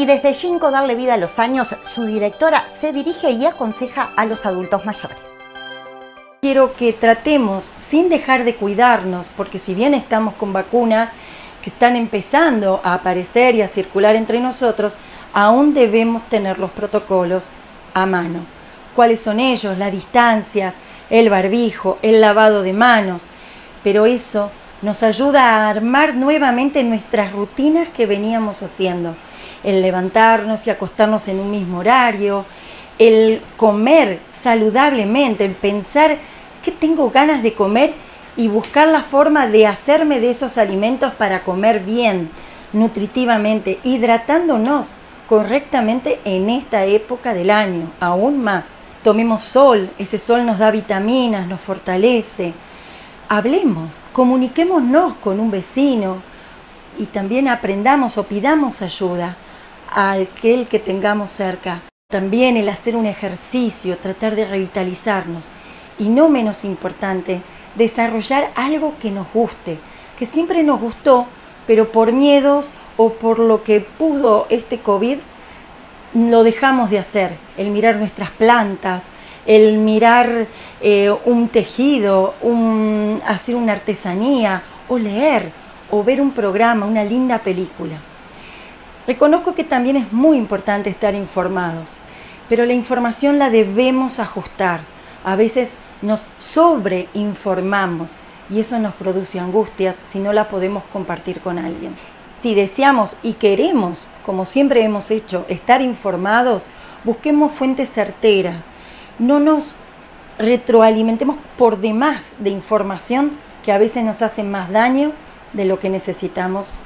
y desde Ginko Darle Vida a los Años, su directora se dirige y aconseja a los adultos mayores. Quiero que tratemos, sin dejar de cuidarnos, porque si bien estamos con vacunas que están empezando a aparecer y a circular entre nosotros, aún debemos tener los protocolos a mano. ¿Cuáles son ellos? Las distancias, el barbijo, el lavado de manos, pero eso nos ayuda a armar nuevamente nuestras rutinas que veníamos haciendo. El levantarnos y acostarnos en un mismo horario, el comer saludablemente, el pensar qué tengo ganas de comer y buscar la forma de hacerme de esos alimentos para comer bien, nutritivamente, hidratándonos correctamente en esta época del año, aún más. Tomemos sol, ese sol nos da vitaminas, nos fortalece. Hablemos, comuniquémonos con un vecino y también aprendamos o pidamos ayuda a aquel que tengamos cerca. También el hacer un ejercicio, tratar de revitalizarnos y, no menos importante, desarrollar algo que nos guste, que siempre nos gustó, pero por miedos o por lo que pudo este COVID lo dejamos de hacer. El mirar nuestras plantas, el mirar un tejido, hacer una artesanía, o leer, o ver un programa, una linda película. Reconozco que también es muy importante estar informados, pero la información la debemos ajustar. A veces nos sobreinformamos y eso nos produce angustias si no la podemos compartir con alguien. Si deseamos y queremos, como siempre hemos hecho, estar informados, busquemos fuentes certeras. No nos retroalimentemos por demás de información que a veces nos hace más daño de lo que necesitamos.